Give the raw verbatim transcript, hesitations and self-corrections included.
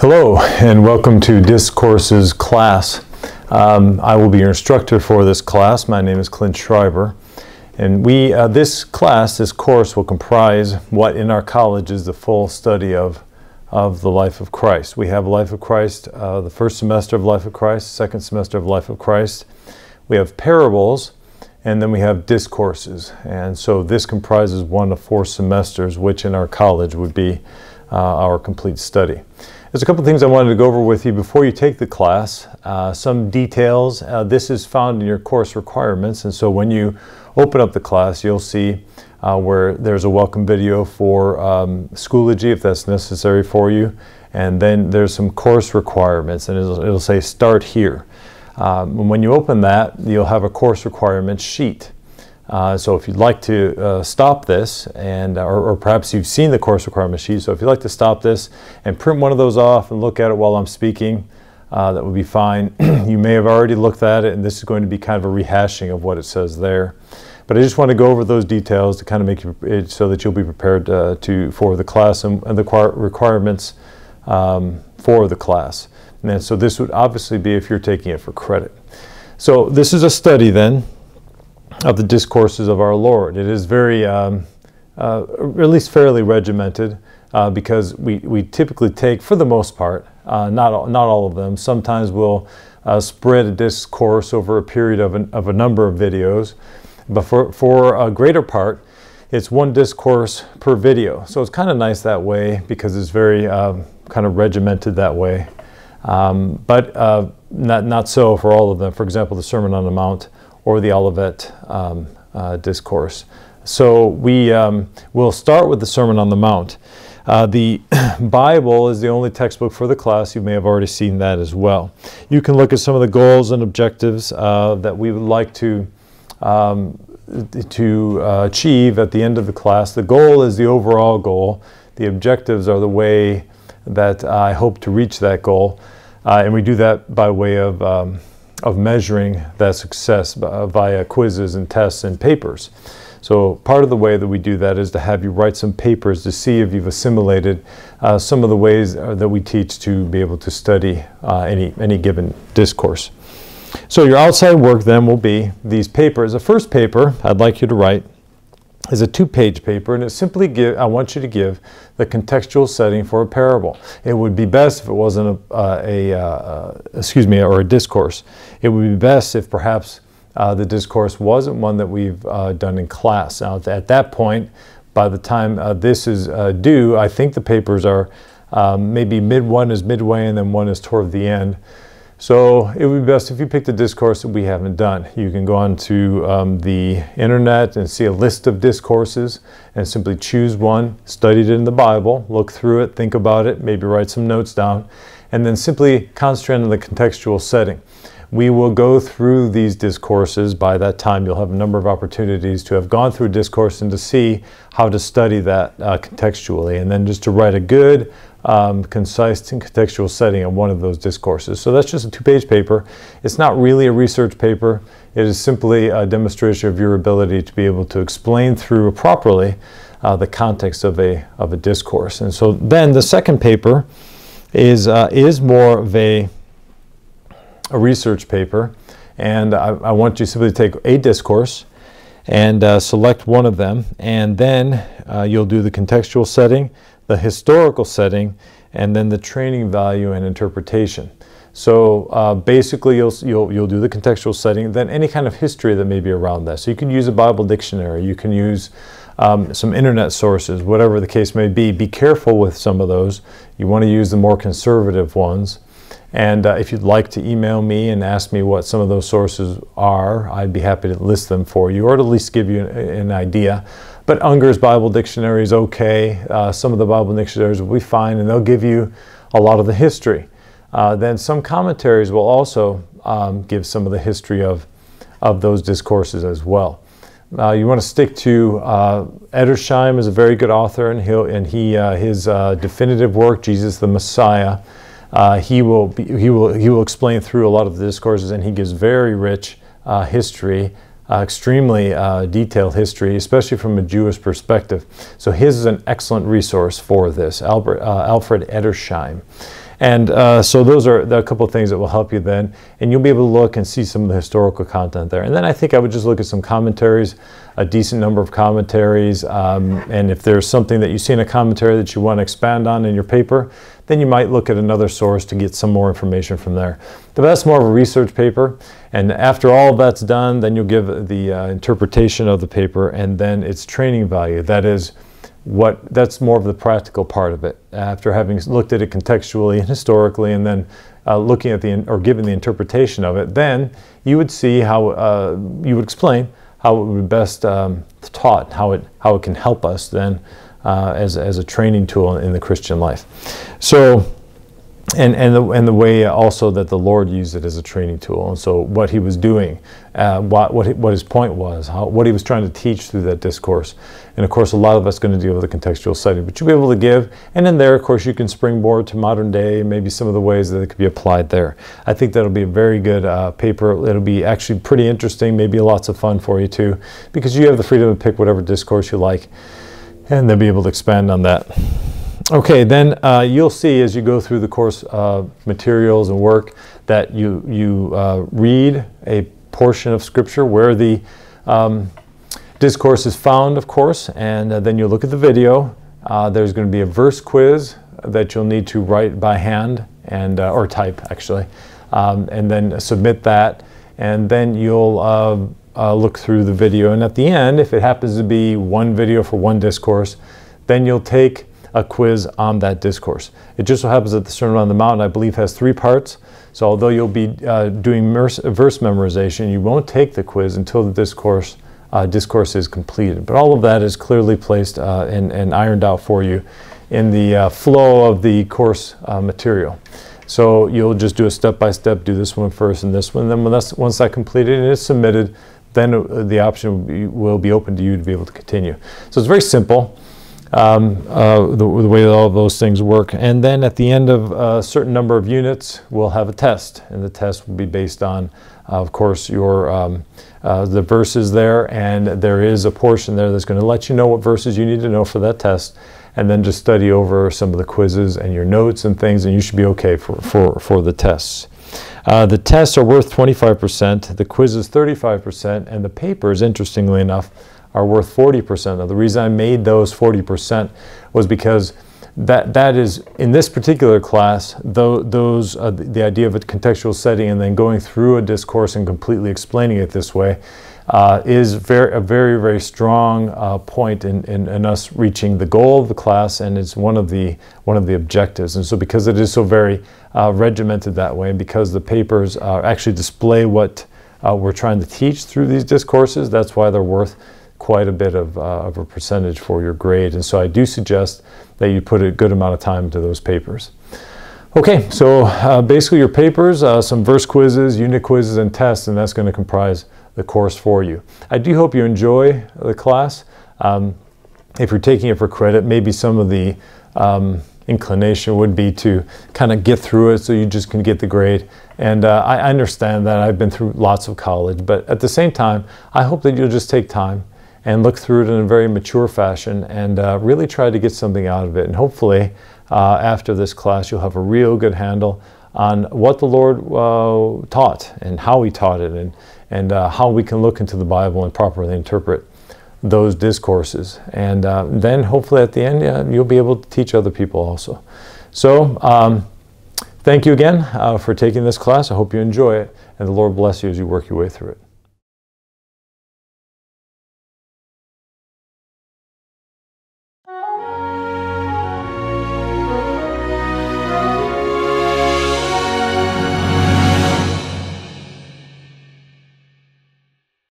Hello and welcome to Discourses class. Um, I will be your instructor for this class. My name is Clint Schreiber, and we uh, this class, this course, will comprise what in our college is the full study of of the life of Christ. We have Life of Christ, uh, the first semester of Life of Christ, second semester of Life of Christ. We have parables, and then we have discourses. And so this comprises one of four semesters, which in our college would be uh, our complete study. There's a couple things I wanted to go over with you before you take the class. Uh, some details. Uh, this is found in your course requirements, and so when you open up the class, you'll see uh, where there's a welcome video for um, Schoology, if that's necessary for you, and then there's some course requirements, and it'll, it'll say start here. Um, and when you open that, you'll have a course requirements sheet. Uh, so if you'd like to uh, stop this, and or, or perhaps you've seen the course requirement sheet, so if you'd like to stop this and print one of those off and look at it while I'm speaking, uh, that would be fine. You may have already looked at it, and this is going to be kind of a rehashing of what it says there. But I just want to go over those details to kind of make you so that you'll be prepared uh, to for the class and, and the requirements um, for the class. And then, so this would obviously be if you're taking it for credit. So this is a study then of the discourses of our Lord. It is very, um, uh, or at least fairly regimented, uh, because we, we typically take, for the most part, uh, not, all, not all of them. Sometimes we'll uh, spread a discourse over a period of, an, of a number of videos, but for, for a greater part, it's one discourse per video. So it's kind of nice that way, because it's very um, kind of regimented that way. Um, but uh, not, not so for all of them. For example, the Sermon on the Mount, or the Olivet um, uh, Discourse. So we um, will start with the Sermon on the Mount. Uh, the Bible is the only textbook for the class. You may have already seen that as well. You can look at some of the goals and objectives uh, that we would like to, um, to uh, achieve at the end of the class. The goal is the overall goal. The objectives are the way that I hope to reach that goal. Uh, and we do that by way of um, of measuring that success via quizzes and tests and papers. So part of the way that we do that is to have you write some papers to see if you've assimilated uh, some of the ways that we teach to be able to study uh, any, any given discourse. So your outside work then will be these papers. The first paper I'd like you to write is a two-page paper, and it simply give, I want you to give the contextual setting for a parable. It would be best if it wasn't a, uh, a uh, excuse me, or a discourse. It would be best if perhaps uh, the discourse wasn't one that we've uh, done in class. Now, at that point, by the time uh, this is uh, due, I think the papers are um, maybe mid one is midway, and then one is toward the end. So it would be best if you picked a discourse that we haven't done. You can go on to um, the internet and see a list of discourses and simply choose one, study it in the Bible, look through it, think about it, maybe write some notes down, and then simply concentrate on the contextual setting. We will go through these discourses. By that time, you'll have a number of opportunities to have gone through a discourse and to see how to study that uh, contextually, and then just to write a good, Um, concise and contextual setting on one of those discourses. So that's just a two-page paper. It's not really a research paper. It is simply a demonstration of your ability to be able to explain through properly uh, the context of a, of a discourse. And so then the second paper is, uh, is more of a, a research paper. And I, I want you simply to take a discourse and uh, select one of them. And then uh, you'll do the contextual setting, the historical setting, and then the training value and interpretation. So uh, basically you'll, you'll, you'll do the contextual setting, then any kind of history that may be around that. So you can use a Bible dictionary, you can use um, some internet sources, whatever the case may be. Be careful with some of those. You want to use the more conservative ones. And uh, if you'd like to email me and ask me what some of those sources are, I'd be happy to list them for you, or to at least give you an, an idea. But Unger's Bible Dictionary is okay. Uh, some of the Bible dictionaries will be fine, and they'll give you a lot of the history. Uh, then some commentaries will also um, give some of the history of, of those discourses as well. Uh, you want to stick to uh, Edersheim is a very good author, and, he'll, and he, uh, his uh, definitive work, Jesus the Messiah, uh, he, will be, he, will, he will explain through a lot of the discourses, and he gives very rich uh, history. Uh, extremely uh, detailed history, especially from a Jewish perspective. So his is an excellent resource for this, Albert, uh, Alfred Edersheim. And uh, so those are a couple of things that will help you then, and you'll be able to look and see some of the historical content there. And then I think I would just look at some commentaries, a decent number of commentaries, um, and if there's something that you see in a commentary that you want to expand on in your paper, then you might look at another source to get some more information from there. But that's more of a research paper, and after all that's done, then you'll give the uh, interpretation of the paper and then its training value. That is, what that's more of the practical part of it. After having looked at it contextually and historically, and then uh, looking at the or giving the interpretation of it, then you would see how uh, you would explain how it would be best um, taught, how it how it can help us then uh, as as a training tool in the Christian life. So. And, and, the, and the way also that the Lord used it as a training tool, and so what he was doing, uh, what, what, what his point was, how, what he was trying to teach through that discourse. And of course a lot of us going to deal with the contextual setting, but you'll be able to give, and in there of course you can springboard to modern day, maybe some of the ways that it could be applied there. I think that'll be a very good uh, paper. It'll be actually pretty interesting, maybe lots of fun for you too, because you have the freedom to pick whatever discourse you like, and then be able to expand on that. Okay, then uh, you'll see as you go through the course uh, materials and work that you, you uh, read a portion of Scripture where the um, discourse is found, of course, and uh, then you'll look at the video. Uh, there's going to be a verse quiz that you'll need to write by hand, and uh, or type actually, um, and then submit that, and then you'll uh, uh, look through the video. And at the end, if it happens to be one video for one discourse, then you'll take a quiz on that discourse. It just so happens that the Sermon on the Mount, I believe, has three parts. So although you'll be uh, doing verse memorization, you won't take the quiz until the discourse uh, discourse is completed. But all of that is clearly placed uh, and, and ironed out for you in the uh, flow of the course uh, material. So you'll just do a step-by-step, do this one first and this one. And then when that's, once that's completed and it's submitted, then the option will be, will be open to you to be able to continue. So it's very simple. Um, uh, the, the way that all of those things work. And then at the end of a certain number of units, we'll have a test, and the test will be based on, uh, of course, your um, uh, the verses there, and there is a portion there that's going to let you know what verses you need to know for that test, and then just study over some of the quizzes and your notes and things, and you should be okay for, for, for the tests. Uh, the tests are worth twenty-five percent, the quiz is thirty-five percent, and the papers, interestingly enough, are worth forty percent. Now, the reason I made those forty percent was because that that is, in this particular class, though, those uh, the idea of a contextual setting and then going through a discourse and completely explaining it this way uh, is very a very, very strong uh, point in, in, in us reaching the goal of the class, and it's one of the, one of the objectives. And so because it is so very uh, regimented that way, and because the papers uh, actually display what uh, we're trying to teach through these discourses, that's why they're worth quite a bit of, uh, of a percentage for your grade. And so I do suggest that you put a good amount of time into those papers. Okay, so uh, basically your papers, uh, some verse quizzes, unit quizzes, and tests, and that's going to comprise the course for you. I do hope you enjoy the class. Um, if you're taking it for credit, maybe some of the um, inclination would be to kind of get through it so you just can get the grade. And uh, I understand that. I've been through lots of college, but at the same time, I hope that you'll just take time and look through it in a very mature fashion, and uh, really try to get something out of it. And hopefully, uh, after this class, you'll have a real good handle on what the Lord uh, taught and how He taught it, and, and uh, how we can look into the Bible and properly interpret those discourses. And uh, then hopefully at the end, yeah, you'll be able to teach other people also. So um, thank you again uh, for taking this class. I hope you enjoy it, and the Lord bless you as you work your way through it.